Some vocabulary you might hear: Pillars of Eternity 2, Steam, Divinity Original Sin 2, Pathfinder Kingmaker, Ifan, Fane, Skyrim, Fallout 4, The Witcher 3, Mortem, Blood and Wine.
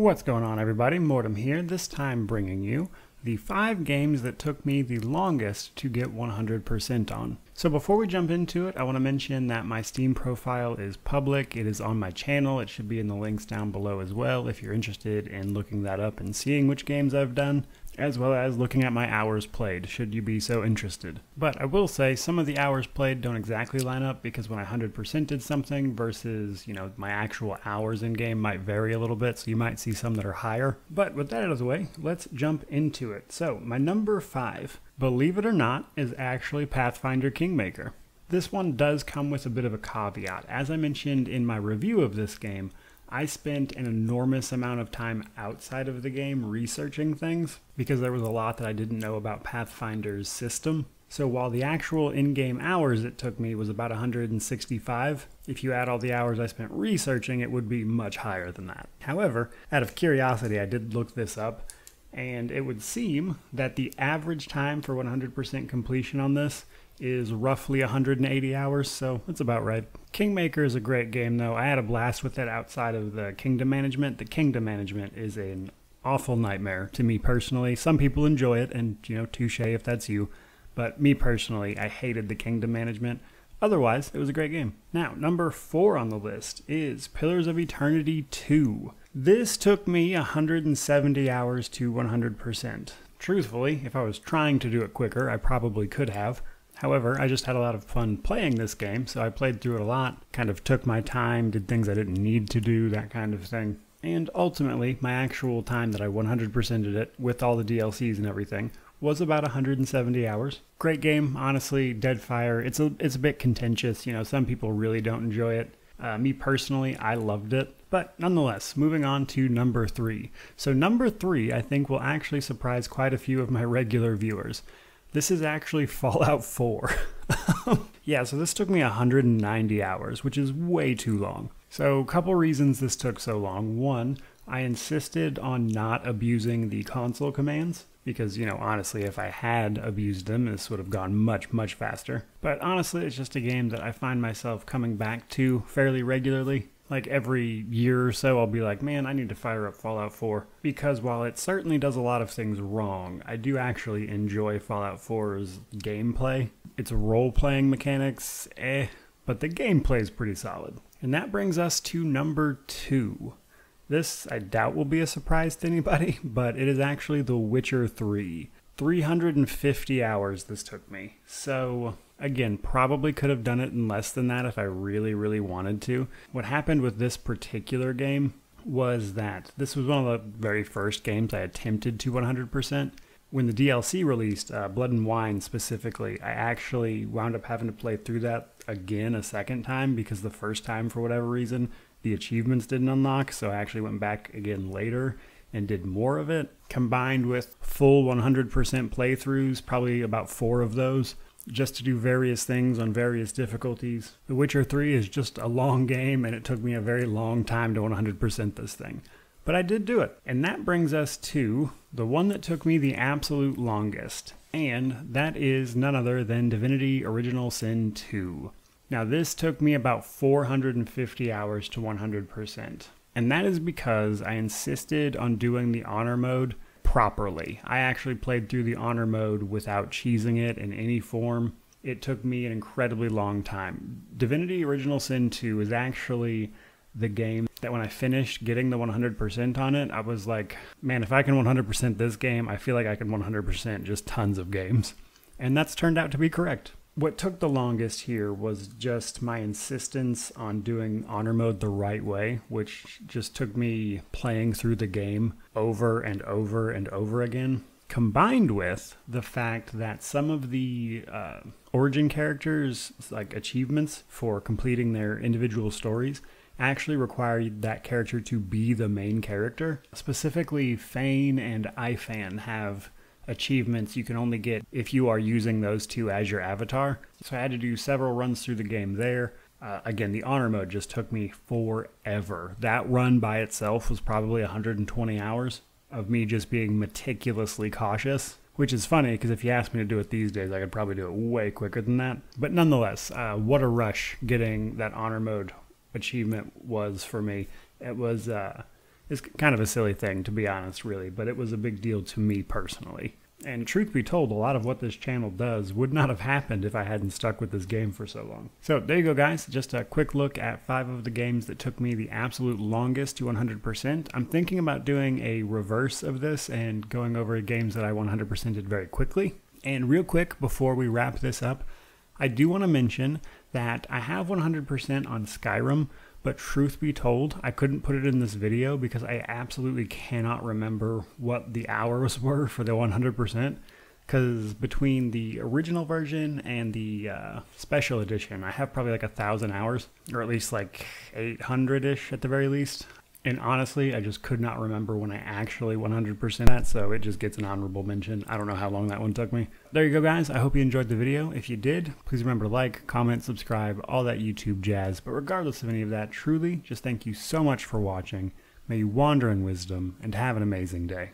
What's going on, everybody? Mortem here, this time bringing you the 5 games that took me the longest to get 100% on. So before we jump into it, I want to mention that my Steam profile is public. It is on my channel. It should be in the links down below as well if you're interested in looking that up and seeing which games I've done, as well as looking at my hours played, should you be so interested. But I will say some of the hours played don't exactly line up, because when I 100%ed something versus, my actual hours in game might vary a little bit, so you might see some that are higher. But with that out of the way, let's jump into it. So my number 5, believe it or not, is actually Pathfinder Kingmaker. This one does come with a bit of a caveat. As I mentioned in my review of this game, I spent an enormous amount of time outside of the game researching things because there was a lot that I didn't know about Pathfinder's system. So while the actual in-game hours it took me was about 165, if you add all the hours I spent researching, it would be much higher than that. However, out of curiosity, I did look this up, and it would seem that the average time for 100% completion on this is roughly 180 hours, so it's about right. Kingmaker is a great game, though. I had a blast with it outside of the kingdom management. The kingdom management is an awful nightmare to me personally. Some people enjoy it, and, touche if that's you. But me personally, I hated the kingdom management. Otherwise, it was a great game. Now, number 4 on the list is Pillars of Eternity 2. This took me 170 hours to 100%. Truthfully, if I was trying to do it quicker, I probably could have. However, I just had a lot of fun playing this game, so I played through it a lot, kind of took my time, did things I didn't need to do, that kind of thing. And ultimately, my actual time that I 100%ed it, with all the DLCs and everything, was about 170 hours. Great game, honestly, dead fire. It's a bit contentious, some people really don't enjoy it. Me personally, I loved it. But nonetheless, moving on to number 3. So number 3, I think, will actually surprise quite a few of my regular viewers. This is actually Fallout 4. Yeah, so this took me 190 hours, which is way too long. So a couple reasons this took so long. One, I insisted on not abusing the console commands, because, honestly, if I had abused them, this would have gone much, much faster. But honestly, it's just a game that I find myself coming back to fairly regularly. Like every year or so, I'll be like, man, I need to fire up Fallout 4. Because while it certainly does a lot of things wrong, I do actually enjoy Fallout 4's gameplay. Its role-playing mechanics, but the gameplay is pretty solid. And that brings us to number 2. This, I doubt, will be a surprise to anybody, but it is actually The Witcher 3. 350 hours this took me. So again, probably could have done it in less than that if I really, really wanted to. What happened with this particular game was that this was one of the very first games I attempted to 100%. When the DLC released, Blood and Wine specifically, I actually wound up having to play through that again a second time, because the first time, for whatever reason, the achievements didn't unlock, so I actually went back again later and did more of it. Combined with full 100% playthroughs, probably about 4 of those, just to do various things on various difficulties. The Witcher 3 is just a long game, and it took me a very long time to 100% this thing. But I did do it. And that brings us to the one that took me the absolute longest, and that is none other than Divinity Original Sin 2. Now this took me about 450 hours to 100%. And that is because I insisted on doing the honor mode properly. I actually played through the honor mode without cheesing it in any form. It took me an incredibly long time. Divinity Original Sin 2 is actually the game that when I finished getting the 100% on it, I was like, man, if I can 100% this game, I feel like I can 100% just tons of games. And that's turned out to be correct. What took the longest here was just my insistence on doing honor mode the right way, which just took me playing through the game over and over and over again, combined with the fact that some of the origin characters, like achievements for completing their individual stories, actually require that character to be the main character. Specifically, Fane and Ifan have achievements you can only get if you are using those two as your avatar. So I had to do several runs through the game there. Again, the honor mode just took me forever. That run by itself was probably 120 hours of me just being meticulously cautious, which is funny because if you asked me to do it these days, I could probably do it way quicker than that. But nonetheless, what a rush getting that honor mode achievement was for me. It was It's kind of a silly thing, to be honest, really, but it was a big deal to me personally. And truth be told, a lot of what this channel does would not have happened if I hadn't stuck with this game for so long. So there you go, guys. Just a quick look at 5 of the games that took me the absolute longest to 100%. I'm thinking about doing a reverse of this and going over games that I 100%ed very quickly. And real quick, before we wrap this up, I do want to mention that I have 100% on Skyrim, but truth be told, I couldn't put it in this video because I absolutely cannot remember what the hours were for the 100%, because between the original version and the special edition, I have probably like 1,000 hours, or at least like 800-ish at the very least. And honestly, I just could not remember when I actually 100% that, so it just gets an honorable mention. I don't know how long that one took me. There you go, guys. I hope you enjoyed the video. If you did, please remember to like, comment, subscribe, all that YouTube jazz. But regardless of any of that, truly, just thank you so much for watching. May you wander in wisdom and have an amazing day.